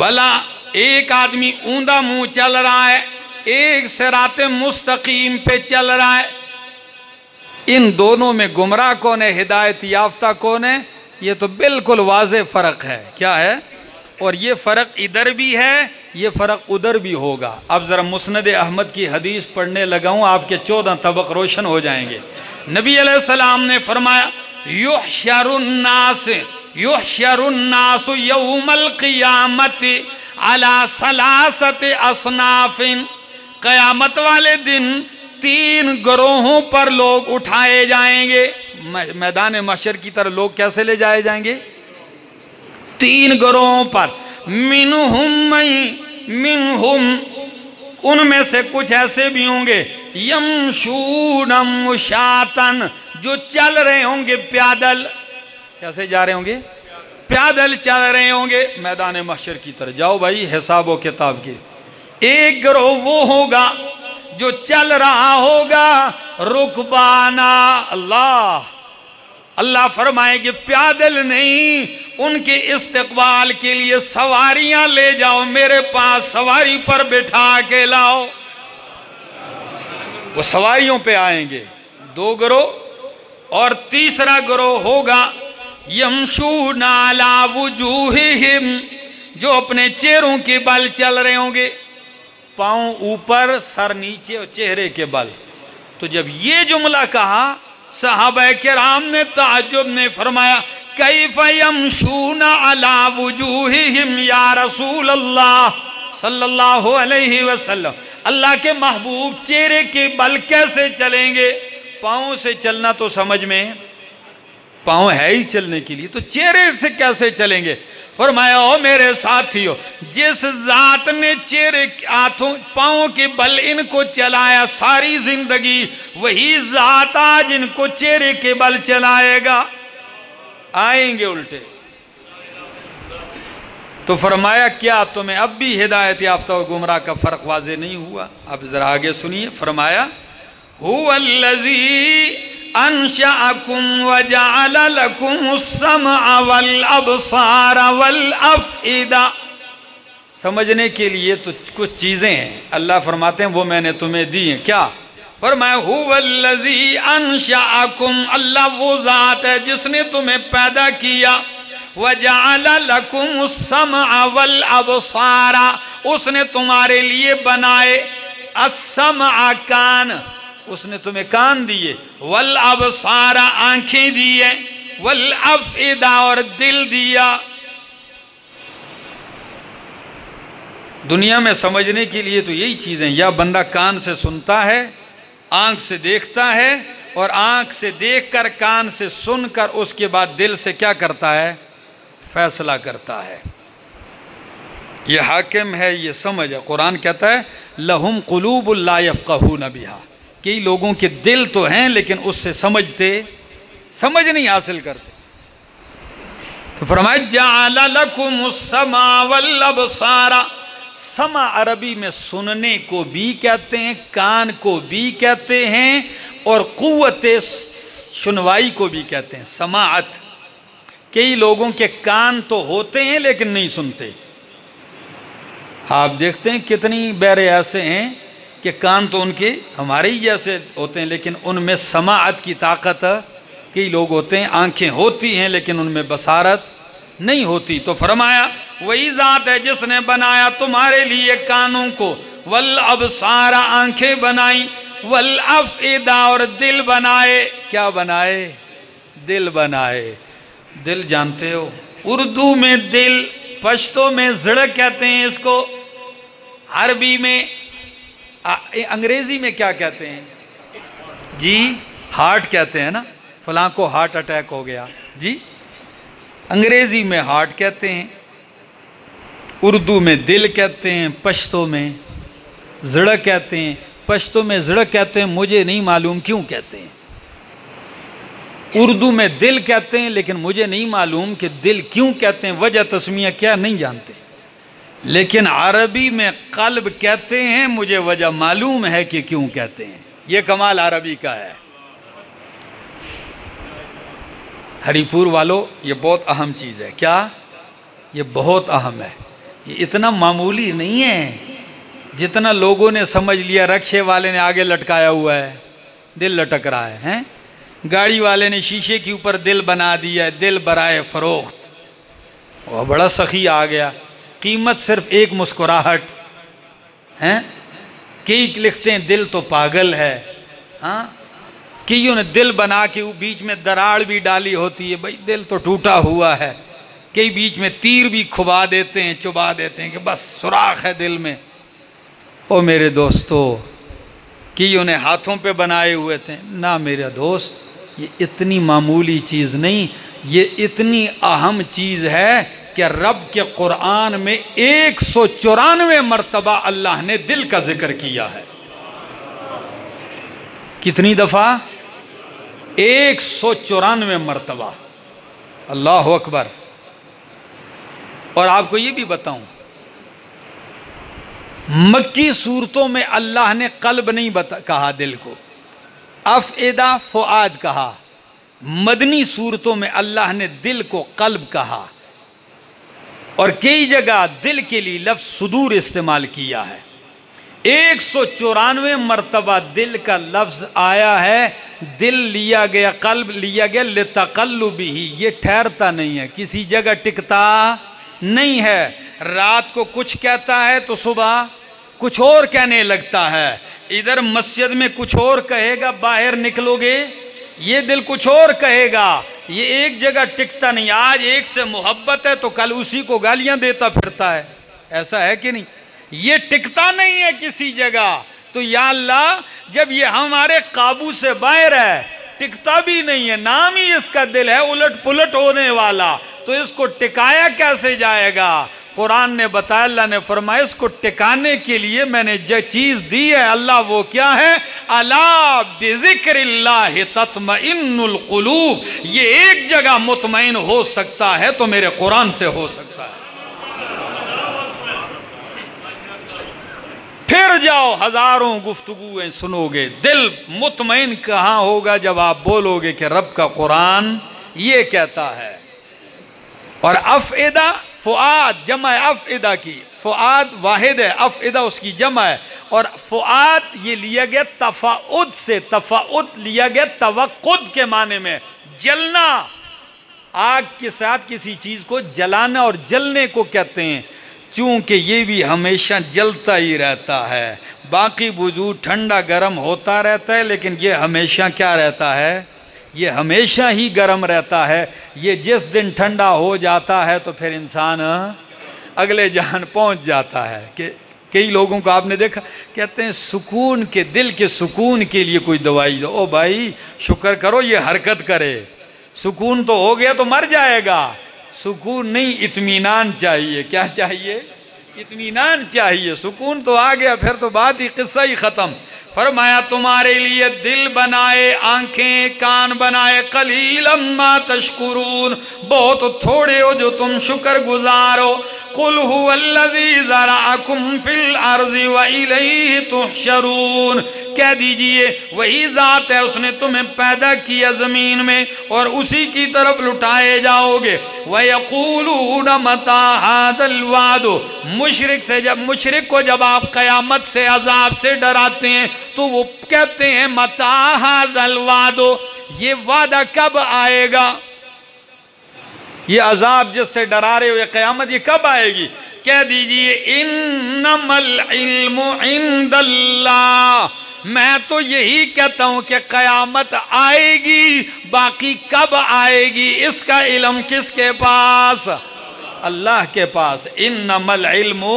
भला एक आदमी ऊंधा मुँह चल रहा है, एक सिराते मुस्तकीम पे चल रहा है। इन दोनों में गुमराह कौन है, हिदायत याफ्ता कौन है? ये तो बिल्कुल वाज़े फ़र्क है। क्या है? और ये फ़र्क इधर भी है, ये फ़र्क उधर भी होगा। अब ज़रा मुस्नद अहमद की हदीस पढ़ने लगा हूँ, आपके चौदह तबक रोशन हो जाएंगे। नबी अलैहिस्सलाम ने फरमाया युहशरुन्नास युहशरुन्नास यौमल क़ियामत अला सलासत असनाफिन। क़यामत वाले दिन तीन ग्रोहों पर लोग उठाए जाएंगे। मैदान महशर की तरफ लोग कैसे ले जाए जाएंगे? तीन ग्रोहों पर। मिनहुम मिनहुम, उनमें से कुछ ऐसे भी होंगे यमशून मुशातन, जो चल रहे होंगे पैदल। कैसे जा रहे होंगे? पैदल चल रहे होंगे मैदान महशर की तरफ। जाओ भाई हिसाब किताब के। एक ग्रोह वो होगा जो चल रहा होगा रुकबाना। अल्लाह अल्लाह फरमाएंगे पैदल नहीं, उनके इस्तकबाल के लिए सवारियां ले जाओ, मेरे पास सवारी पर बिठा के लाओ। वो सवारियों पे आएंगे दो ग्रोह। और तीसरा ग्रोह होगा यमशूना अला वुजूहिहिम, जो अपने चेहरों के बल चल रहे होंगे, पाँव ऊपर सर नीचे और चेहरे के बल। तो जब ये जुमला कहा सहाबा किराम ने ताज्जुब ने फरमाया कैफा यमशूना अला वुजूहिहिम या रसूल अल्लाह सल्लल्लाहु अलैहि वसल्लम। अल्लाह के महबूब चेहरे के बल कैसे चलेंगे? पाँव से चलना तो समझ में, पाँव है ही चलने के लिए, तो चेहरे से कैसे चलेंगे? फरमाया ओ मेरे साथियों, जिस जात ने चेहरे हाथों पाँव के बल इनको चलाया सारी जिंदगी, वही जात आज इनको चेहरे के बल चलाएगा। आएंगे उल्टे। तो फरमाया क्या तुम्हें अब भी हिदायत याफ्ता और गुमराह का फर्क वाजे नहीं हुआ? अब जरा आगे सुनिए। फरमाया हुवल्लज़ी अंशअकुम वजअल लकुमुस समअ वल अबसार वल अफइदा। समझने के लिए तो कुछ चीज़ें हैं। अल्लाह फरमाते हैं वो मैंने तुम्हें दी हैं। क्या? फरमाया हुवल्लज़ी अंशअकुम, अल्लाह वो ज़ात है जिसने तुम्हें पैदा किया। वजअल लकुमुस समअ वल अबसार, उसने तुम्हारे लिए बनाए। अस्समअ कान, उसने तुम्हें कान दिए। वल अबसारा आंखें दिए। वल अफइदा और दिल दिया। दुनिया में समझने के लिए तो यही चीजें, या बंदा कान से सुनता है, आंख से देखता है, और आंख से देखकर कान से सुनकर उसके बाद दिल से क्या करता है? फैसला करता है। ये हाकिम है, ये समझ है। कुरान कहता है लहुम कुलूबुल ला यफ़क़हून बिहा। कई लोगों के दिल तो हैं लेकिन उससे समझते समझ नहीं हासिल करते। तो फरमाया जअल लकुमुस समा वल अबसारा। समा अरबी में सुनने को भी कहते हैं, कान को भी कहते हैं, और कुव्वते सुनवाई को भी कहते हैं, समाअत। कई लोगों के कान तो होते हैं लेकिन नहीं सुनते। आप देखते हैं कितनी बहरे ऐसे हैं कि कान तो उनके हमारे ही जैसे होते हैं लेकिन उनमें समाअत की ताकत कई लोग होते हैं। आंखें होती हैं लेकिन उनमें बसारत नहीं होती। तो फरमाया वही ज़ात है जिसने बनाया तुम्हारे लिए कानों को, वल अबसार आंखें बनाई, वल अफईदा और दिल बनाए। क्या बनाए? दिल बनाए। दिल जानते हो, उर्दू में दिल, पश्तो में झड़क कहते हैं इसको, अरबी में आ, अंग्रेजी में क्या कहते हैं जी? हार्ट कहते हैं ना, फलां को हार्ट अटैक हो गया जी, अंग्रेजी में हार्ट कहते हैं, उर्दू में दिल कहते हैं, पश्तो में झड़क कहते हैं। पश्तो में झड़क कहते हैं, मुझे नहीं मालूम क्यों कहते हैं। उर्दू में दिल कहते हैं, लेकिन मुझे नहीं मालूम कि दिल क्यों कहते हैं, वजह तस्मिया क्या नहीं जानते। लेकिन अरबी में कल्ब कहते हैं, मुझे वजह मालूम है कि क्यों कहते हैं। ये कमाल अरबी का है। हरिपुर वालों, ये बहुत अहम चीज़ है। क्या? ये बहुत अहम है, ये इतना मामूली नहीं है जितना लोगों ने समझ लिया। रक्षे वाले ने आगे लटकाया हुआ है, दिल लटक रहा है, हैं? गाड़ी वाले ने शीशे के ऊपर दिल बना दिया है, दिल बराए फरोख्त, और बड़ा सखी आ गया। कीमत सिर्फ एक मुस्कुराहट, हैं? कई लिखते हैं दिल तो पागल है, हाँ? कईयों ने दिल बना के बीच में दरार भी डाली होती है, भाई दिल तो टूटा हुआ है। कई बीच में तीर भी खुबा देते हैं, चुबा देते हैं कि बस सुराख है दिल में। ओ मेरे दोस्तों, कईयों ने हाथों पे बनाए हुए थे ना। मेरा दोस्त, ये इतनी मामूली चीज़ नहीं, ये इतनी अहम चीज़ है कि रब के कुरान में एक सौ चौरानवे मरतबा अल्लाह ने दिल का जिक्र किया है। कितनी दफ़ा? एक सौ चौरानवे मरतबा। अल्लाह अकबर। और आपको ये भी बताऊं, मक्की सूरतों में अल्लाह ने कल्ब नहीं बता कहा दिल को, अफ़ईदा फ़ुआद कहा। मदनी सूरतों में अल्लाह ने दिल को कल्ब कहा, और कई जगह दिल के लिए लफ्ज़ सुदूर इस्तेमाल किया है। एक सौ चौरानवे मरतबा दिल का लफ्ज़ आया है। दिल लिया गया, कल्ब लिया गया, लितक़ल्लुबी ही, ये ठहरता नहीं है, किसी जगह टिकता नहीं है। रात को कुछ कहता है तो सुबह कुछ और कहने लगता है। इधर मस्जिद में कुछ और कहेगा, बाहर निकलोगे ये दिल कुछ और कहेगा। ये एक जगह टिकता नहीं। आज एक से मोहब्बत है तो कल उसी को गालियां देता फिरता है, ऐसा है कि नहीं? ये टिकता नहीं है किसी जगह। तो या अल्लाह, जब ये हमारे काबू से बाहर है, टिकता भी नहीं है, नाम ही इसका दिल है उलट पुलट होने वाला, तो इसको टिकाया कैसे जाएगा? कुरान ने बताया, अल्लाह ने फरमाया, इसको टिकाने के लिए मैंने जो चीज़ दी है अल्लाह, वो क्या है? अला बिज़िक्रिल्लाह तत्मइन्नुल कुलूब। ये एक जगह मुतमइन हो सकता है तो मेरे कुरान से हो सकता है। फिर जाओ, हज़ारों गुफ्तगुएं सुनोगे, दिल मुतमइन कहाँ होगा जब आप बोलोगे कि रब का कुरान ये कहता है। और अफ़ईदा फ़ुआद जमा है अफ़ईदा की, फ़ुआद वाहिद है, अफ़ईदा उसकी जमा है। और फ़ुआद ये लिया गया तफ़ाउद से, तफ़ाउद लिया गया तवक्कुद के माने में, जलना। आग के साथ किसी चीज़ को जलाना और जलने को कहते हैं, चूँकि ये भी हमेशा जलता ही रहता है। बाकी वजूद ठंडा गर्म होता रहता है, लेकिन ये हमेशा क्या रहता है? ये हमेशा ही गर्म रहता है। ये जिस दिन ठंडा हो जाता है तो फिर इंसान अगले जहान पहुंच जाता है। कि कई लोगों को आपने देखा कहते हैं सुकून के, दिल के सुकून के लिए कोई दवाई दो। ओ भाई, शुक्र करो ये हरकत करे। सुकून तो हो गया तो मर जाएगा। सुकून नहीं, इत्मीनान चाहिए। क्या चाहिए? इत्मीनान चाहिए। सुकून तो आ गया, फिर तो बात ही, किस्सा ही ख़त्म। फरमाया तुम्हारे लिए दिल बनाए, आंखें, कान बनाए। कलीलम मा तशकुरून, बहुत थोड़े हो जो तुम शुक्र गुजार हो। कुल हुवल्लज़ी ज़रअकुम फिल अर्ज़ि व इलैहि तुहशरून, कह दीजिए वही ज़ात है उसने तुम्हें पैदा किया ज़मीन में और उसी की तरफ लुटाए जाओगे। वयक़ूलून मता हाज़ल वाद, मुशरिक से जब मुशरिक को जब आप क़यामत से, अज़ाब से डराते हैं तो वो कहते हैं मता हाज़ल वाद, ये वादा कब आएगा? ये अजाब जिससे डरा रहे हो, ये क़यामत ये कब आएगी? कह दीजिए इन्नमल इल्मु इंदल्लाह, मैं तो यही कहता हूं कि क़यामत आएगी, बाकी कब आएगी इसका इल्म किसके पास? अल्लाह के पास। इन्नमल इल्मु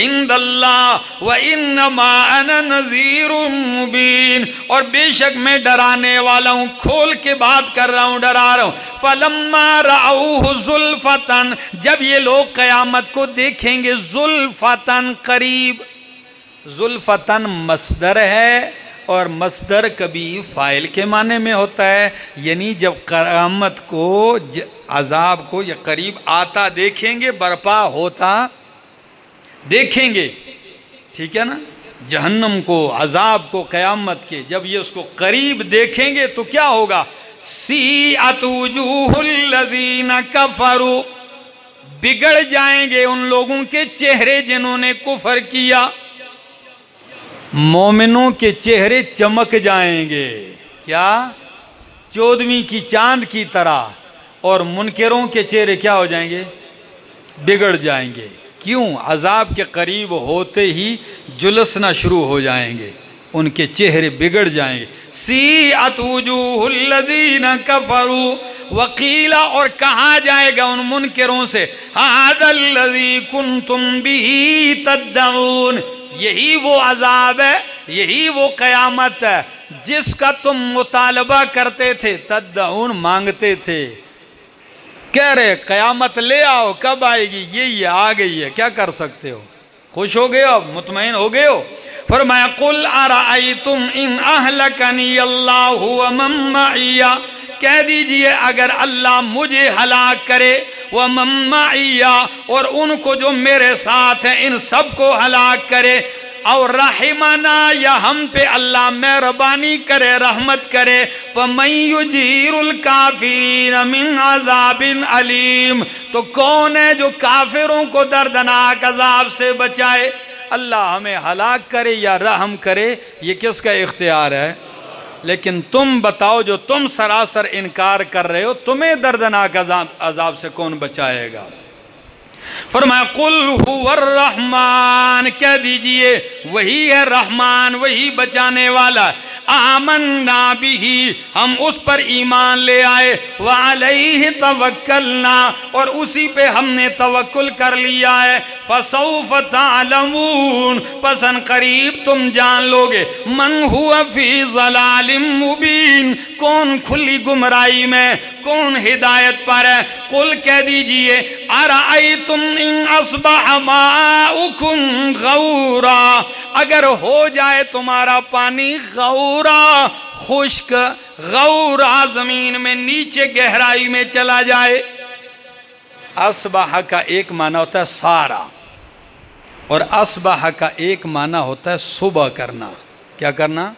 इंदल्लाह व इन्नमा अना नज़ीरुम मुबीन, और बेशक मैं डराने वाला हूँ, खोल के बात कर रहा हूँ, डरा रहा हूँ। फलम्मा राऊहु जुल्फतन, जब ये लोग क़यामत को देखेंगे जुल्फतन करीब। जुल्फतन मसदर है और मसदर कभी फ़ाइल के माने में होता है, यानी जब क़यामत को अज़ाब को या करीब आता देखेंगे, बर्पा होता देखेंगे, ठीक है ना, जहन्नम को, अजाब को, क़यामत के, जब ये उसको करीब देखेंगे तो क्या होगा? सी अतुजुहुल्लज़ीना कफरू, बिगड़ जाएंगे उन लोगों के चेहरे जिन्होंने कुफर किया। मोमिनों के चेहरे चमक जाएंगे, क्या? चौदहवीं की चांद की तरह। और मुनकिरों के चेहरे क्या हो जाएंगे? बिगड़ जाएंगे। क्यों? अजाब के करीब होते ही जुलसना शुरू हो जाएंगे, उनके चेहरे बिगड़ जाएंगे। सी अतुजुहुल्लज़ीन कफरू वकीला, और कहा जाएगा उन मुनकिरों से, हादल्लज़ी कुंतुम बिही तद्दऊन, यही वो अजाब है, यही वो क़यामत है जिसका तुम मुतालबा करते थे, तद्दऊन मांगते थे, कह रहे क़यामत ले आओ, कब आएगी? ये ये आ गई है, क्या कर सकते हो? खुश हो गए हो, मुतमईन हो गए हो? फरमाया कुल अरायतुम इन अहलकनी अल्लाहु व मन मईया, कह दीजिए अगर अल्लाह मुझे हलाक करे, व मन मईया, और उनको जो मेरे साथ हैं इन सबको हलाक करे, और रहमाना, या हम पे अल्लाह मेहरबानी करे, रहमत करे, फमन युजीरुल काफिरीन मिन अज़ाबिन अलीम, तो कौन है जो काफिरों को दर्दनाक अजाब से बचाए? अल्लाह हमें हलाक करे या रहम करे, ये किसका इख्तियार है? लेकिन तुम बताओ, जो तुम सरासर इनकार कर रहे हो, तुम्हें दर्दनाक अजाब अजाब से कौन बचाएगा? फरमाया कुल हुवर रहमान, कह दीजिए वही है रहमान, वही बचाने वाला। आमन्ना बिही, हम उस पर ईमान ले आए, व अलैहि तवक्कलना, और उसी पे हमने तवक्कुल कर लिया है। फसौफ तालमून, पसन करीब तुम जान लोगे, मन हुआ फी ज़लालिम मुबीन, कौन खुली गुमराही में, कौन हिदायत पर है? कुल, कह दीजिए अरायतुम इन अस्बह माउकुम गौरा, अगर हो जाए तुम्हारा पानी गौरा खुश्क, गौरा जमीन में नीचे गहराई में चला जाए। अस्बह का एक माना होता है सारा, और अस्बह का एक माना होता है सुबह करना। क्या करना?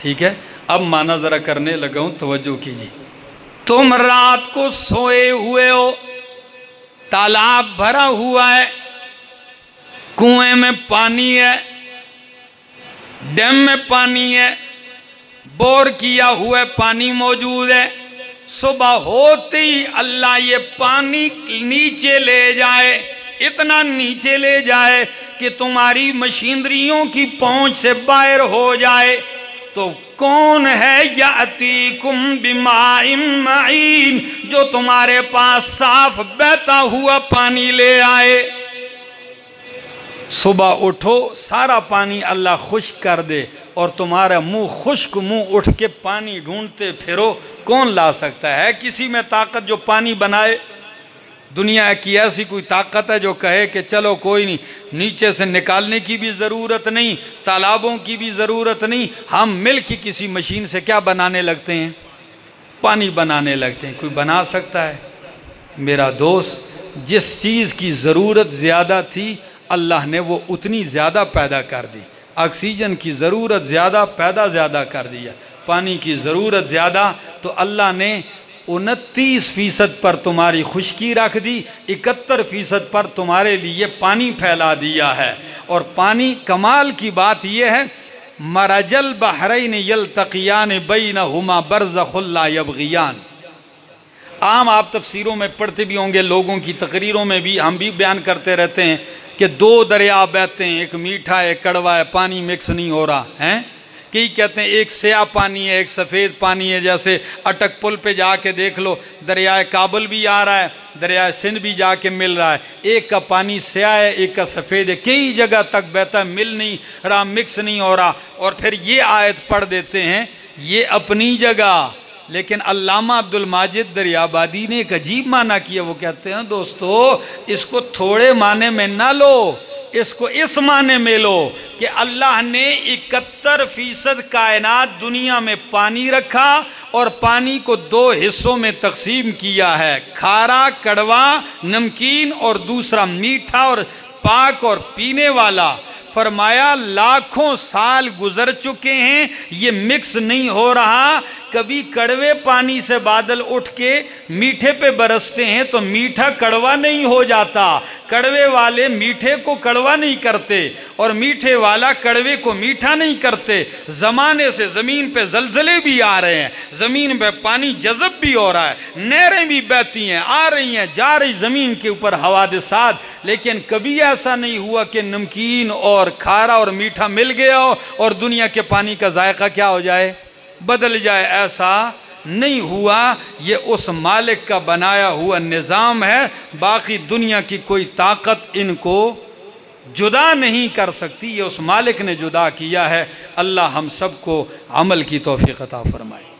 ठीक है, अब माना ज़रा करने लगा हूँ, तवज्जो कीजिए। तुम रात को सोए हुए हो, तालाब भरा हुआ है, कुएं में पानी है, डैम में पानी है, बोर किया हुआ पानी मौजूद है, सुबह होते ही अल्लाह ये पानी नीचे ले जाए, इतना नीचे ले जाए कि तुम्हारी मशीनरियों की पहुंच से बाहर हो जाए, तो कौन है यातीकुम बिमाइम मईन, जो तुम्हारे पास साफ बहता हुआ पानी ले आए? सुबह उठो, सारा पानी अल्लाह खुश्क कर दे, और तुम्हारा मुंह खुश्क मुंह उठ के पानी ढूंढते फिरो, कौन ला सकता है? किसी में ताकत जो पानी बनाए? दुनिया की ऐसी कोई ताकत है जो कहे कि चलो कोई नहीं, नीचे से निकालने की भी ज़रूरत नहीं, तालाबों की भी ज़रूरत नहीं, हम मिल के किसी मशीन से क्या बनाने लगते हैं? पानी बनाने लगते हैं। कोई बना सकता है? मेरा दोस्त, जिस चीज़ की ज़रूरत ज़्यादा थी अल्लाह ने वो उतनी ज़्यादा पैदा कर दी। ऑक्सीजन की ज़रूरत ज़्यादा पैदा ज़्यादा कर दिया, पानी की ज़रूरत ज़्यादा, तो अल्लाह ने उनतीस फीसद पर तुम्हारी खुश्की रख दी, इकहत्तर फीसद पर तुम्हारे लिए पानी फैला दिया है। और पानी, कमाल की बात यह है, मरजल बहरैन यल्तकियान बैनहुमा बरज़खुल्ला यबगियान, आम आप तफसीरों में पढ़ते भी होंगे, लोगों की तकरीरों में भी हम भी बयान करते रहते हैं कि दो दरिया बहते हैं, एक मीठा है एक कड़वा है, पानी मिक्स नहीं हो रहा है। कई कहते हैं एक स्याह पानी है एक सफ़ेद पानी है, जैसे अटक पुल पे जाके देख लो, दरियाए काबुल भी आ रहा है दरियाए सिंध भी जाके मिल रहा है, एक का पानी स्याह है एक का सफ़ेद है, कई जगह तक बहता मिल नहीं रहा, मिक्स नहीं हो रहा। और फिर ये आयत पढ़ देते हैं, ये अपनी जगह, लेकिन अल्लामा अब्दुल माजिद दरियाबादी ने एक अजीब माना किया। वो कहते हैं दोस्तों इसको थोड़े माने में ना लो, इसको इस माने में लो कि अल्लाह ने इकहत्तर फीसद कायनात दुनिया में पानी रखा और पानी को दो हिस्सों में तकसीम किया है, खारा कड़वा नमकीन और दूसरा मीठा और पाक और पीने वाला। फरमाया लाखों साल गुजर चुके हैं ये मिक्स नहीं हो रहा, कभी कड़वे पानी से बादल उठ के मीठे पे बरसते हैं तो मीठा कड़वा नहीं हो जाता, कड़वे वाले मीठे को कड़वा नहीं करते और मीठे वाला कड़वे को मीठा नहीं करते। ज़माने से ज़मीन पे जलजले भी आ रहे हैं, ज़मीन पे पानी जज़ब भी हो रहा है, नहरें भी बहती हैं आ रही हैं जा रही ज़मीन के ऊपर हवादिसात, लेकिन कभी ऐसा नहीं हुआ कि नमकीन और खारा और मीठा मिल गया हो और दुनिया के पानी का जायका क्या हो जाए बदल जाए, ऐसा नहीं हुआ। ये उस मालिक का बनाया हुआ निज़ाम है, बाकी दुनिया की कोई ताकत इनको जुदा नहीं कर सकती, ये उस मालिक ने जुदा किया है। अल्लाह हम सबको अमल की तौफीक अता फरमाए।